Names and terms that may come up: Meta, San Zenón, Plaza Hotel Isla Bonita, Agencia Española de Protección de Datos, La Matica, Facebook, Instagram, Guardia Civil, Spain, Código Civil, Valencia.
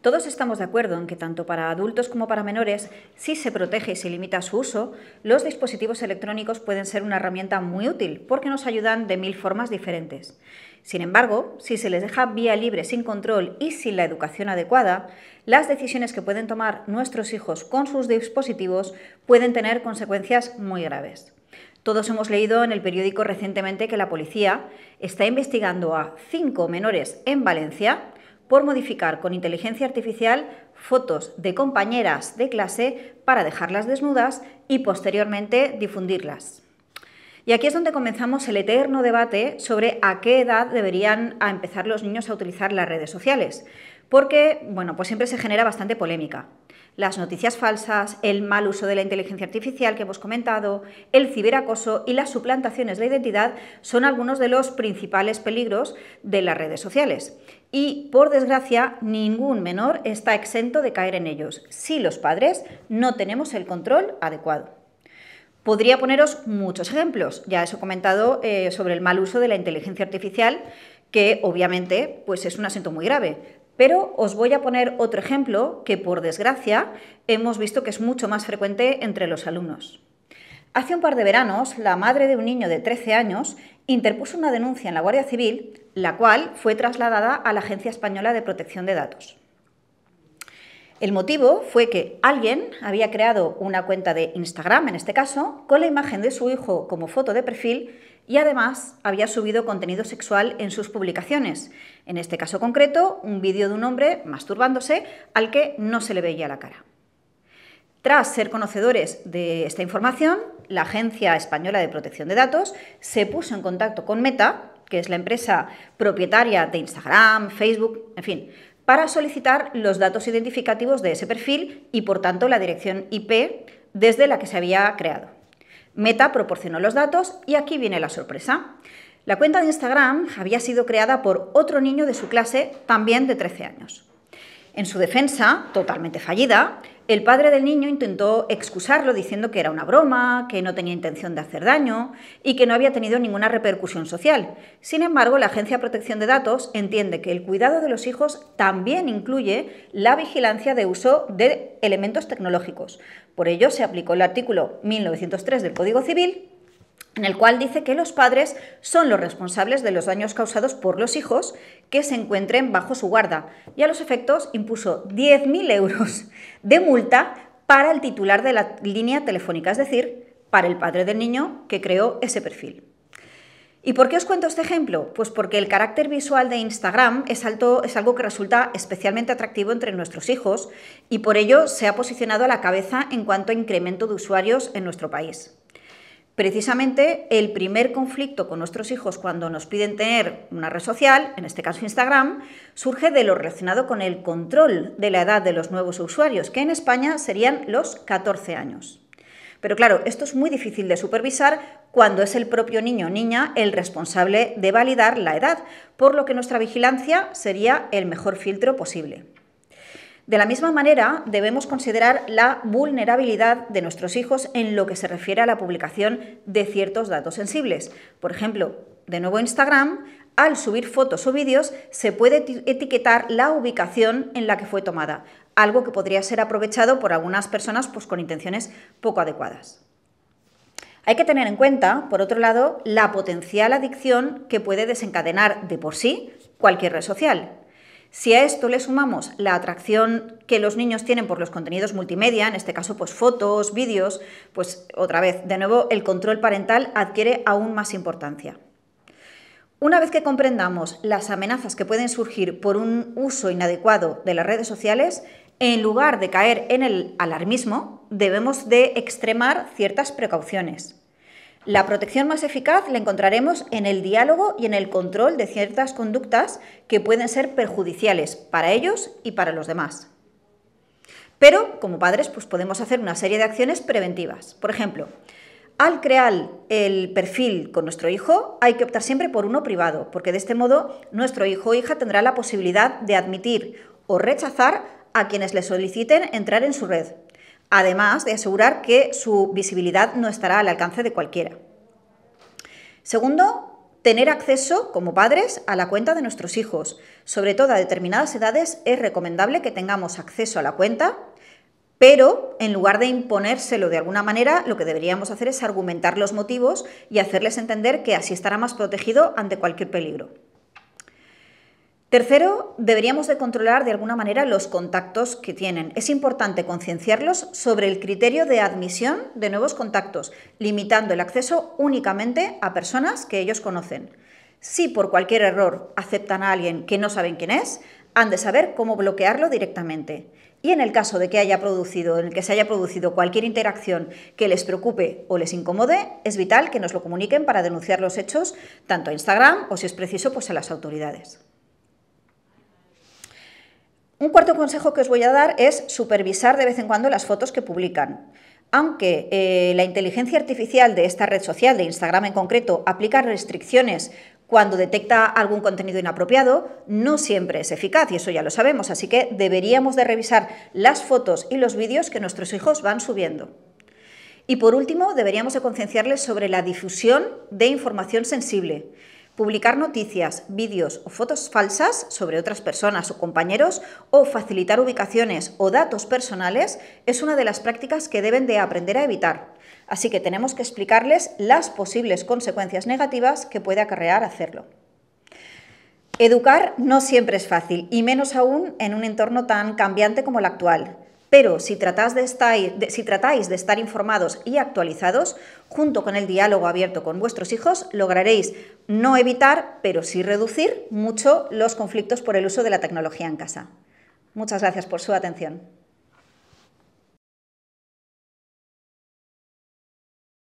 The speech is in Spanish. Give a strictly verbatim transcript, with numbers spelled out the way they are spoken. Todos estamos de acuerdo en que tanto para adultos como para menores, si se protege y se limita su uso, los dispositivos electrónicos pueden ser una herramienta muy útil porque nos ayudan de mil formas diferentes. Sin embargo, si se les deja vía libre sin control y sin la educación adecuada, las decisiones que pueden tomar nuestros hijos con sus dispositivos pueden tener consecuencias muy graves. Todos hemos leído en el periódico recientemente que la policía está investigando a cinco menores en Valencia por modificar con inteligencia artificial fotos de compañeras de clase para dejarlas desnudas y posteriormente difundirlas. Y aquí es donde comenzamos el eterno debate sobre a qué edad deberían a empezar los niños a utilizar las redes sociales, porque bueno, pues siempre se genera bastante polémica. Las noticias falsas, el mal uso de la inteligencia artificial que hemos comentado, el ciberacoso y las suplantaciones de identidad son algunos de los principales peligros de las redes sociales. Y, por desgracia, ningún menor está exento de caer en ellos, si los padres no tenemos el control adecuado. Podría poneros muchos ejemplos, ya os he comentado eh, sobre el mal uso de la inteligencia artificial, que obviamente pues es un asunto muy grave. Pero os voy a poner otro ejemplo que, por desgracia, hemos visto que es mucho más frecuente entre los alumnos. Hace un par de veranos, la madre de un niño de trece años interpuso una denuncia en la Guardia Civil, la cual fue trasladada a la Agencia Española de Protección de Datos. El motivo fue que alguien había creado una cuenta de Instagram, en este caso, con la imagen de su hijo como foto de perfil y además había subido contenido sexual en sus publicaciones. En este caso concreto, un vídeo de un hombre masturbándose al que no se le veía la cara. Tras ser conocedores de esta información, la Agencia Española de Protección de Datos se puso en contacto con Meta, que es la empresa propietaria de Instagram, Facebook, en fin, para solicitar los datos identificativos de ese perfil y, por tanto, la dirección I P desde la que se había creado. Meta proporcionó los datos y aquí viene la sorpresa. La cuenta de Instagram había sido creada por otro niño de su clase, también de trece años. En su defensa, totalmente fallida, el padre del niño intentó excusarlo diciendo que era una broma, que no tenía intención de hacer daño y que no había tenido ninguna repercusión social. Sin embargo, la Agencia de Protección de Datos entiende que el cuidado de los hijos también incluye la vigilancia de uso de elementos tecnológicos. Por ello, se aplicó el artículo mil novecientos tres del Código Civil, en el cual dice que los padres son los responsables de los daños causados por los hijos que se encuentren bajo su guarda y a los efectos impuso diez mil euros de multa para el titular de la línea telefónica, es decir, para el padre del niño que creó ese perfil. ¿Y por qué os cuento este ejemplo? Pues porque el carácter visual de Instagram es, alto, es algo que resulta especialmente atractivo entre nuestros hijos y por ello se ha posicionado a la cabeza en cuanto a incremento de usuarios en nuestro país. Precisamente el primer conflicto con nuestros hijos cuando nos piden tener una red social, en este caso Instagram, surge de lo relacionado con el control de la edad de los nuevos usuarios, que en España serían los catorce años. Pero claro, esto es muy difícil de supervisar cuando es el propio niño o niña el responsable de validar la edad, por lo que nuestra vigilancia sería el mejor filtro posible. De la misma manera, debemos considerar la vulnerabilidad de nuestros hijos en lo que se refiere a la publicación de ciertos datos sensibles. Por ejemplo, de nuevo Instagram, al subir fotos o vídeos, se puede etiquetar la ubicación en la que fue tomada, algo que podría ser aprovechado por algunas personas pues, con intenciones poco adecuadas. Hay que tener en cuenta, por otro lado, la potencial adicción que puede desencadenar de por sí cualquier red social. Si a esto le sumamos la atracción que los niños tienen por los contenidos multimedia, en este caso pues fotos, vídeos, pues otra vez, de nuevo, el control parental adquiere aún más importancia. Una vez que comprendamos las amenazas que pueden surgir por un uso inadecuado de las redes sociales, en lugar de caer en el alarmismo, debemos de extremar ciertas precauciones. La protección más eficaz la encontraremos en el diálogo y en el control de ciertas conductas que pueden ser perjudiciales para ellos y para los demás. Pero, como padres, pues podemos hacer una serie de acciones preventivas. Por ejemplo, al crear el perfil con nuestro hijo, hay que optar siempre por uno privado, porque de este modo nuestro hijo o hija tendrá la posibilidad de admitir o rechazar a quienes le soliciten entrar en su red. Además de asegurar que su visibilidad no estará al alcance de cualquiera. Segundo, Tener acceso, como padres, a la cuenta de nuestros hijos. Sobre todo a determinadas edades es recomendable que tengamos acceso a la cuenta, pero en lugar de imponérselo de alguna manera, lo que deberíamos hacer es argumentar los motivos y hacerles entender que así estará más protegido ante cualquier peligro. Tercero, deberíamos de controlar de alguna manera los contactos que tienen. Es importante concienciarlos sobre el criterio de admisión de nuevos contactos, limitando el acceso únicamente a personas que ellos conocen. Si por cualquier error aceptan a alguien que no saben quién es, han de saber cómo bloquearlo directamente. Y en el caso de que haya producido, en el que se haya producido cualquier interacción que les preocupe o les incomode, es vital que nos lo comuniquen para denunciar los hechos tanto a Instagram o, si es preciso, pues a las autoridades. Un cuarto consejo que os voy a dar es supervisar de vez en cuando las fotos que publican. Aunque eh, la inteligencia artificial de esta red social, de Instagram en concreto, aplica restricciones cuando detecta algún contenido inapropiado, no siempre es eficaz, y eso ya lo sabemos, así que deberíamos de revisar las fotos y los vídeos que nuestros hijos van subiendo. Y por último, deberíamos de concienciarles sobre la difusión de información sensible. Publicar noticias, vídeos o fotos falsas sobre otras personas o compañeros, o facilitar ubicaciones o datos personales, es una de las prácticas que deben de aprender a evitar. Así que tenemos que explicarles las posibles consecuencias negativas que puede acarrear hacerlo. Educar no siempre es fácil, y menos aún en un entorno tan cambiante como el actual. Pero si tratáis de estar, de, si tratáis de estar informados y actualizados, junto con el diálogo abierto con vuestros hijos, lograréis no evitar, pero sí reducir mucho los conflictos por el uso de la tecnología en casa. Muchas gracias por su atención.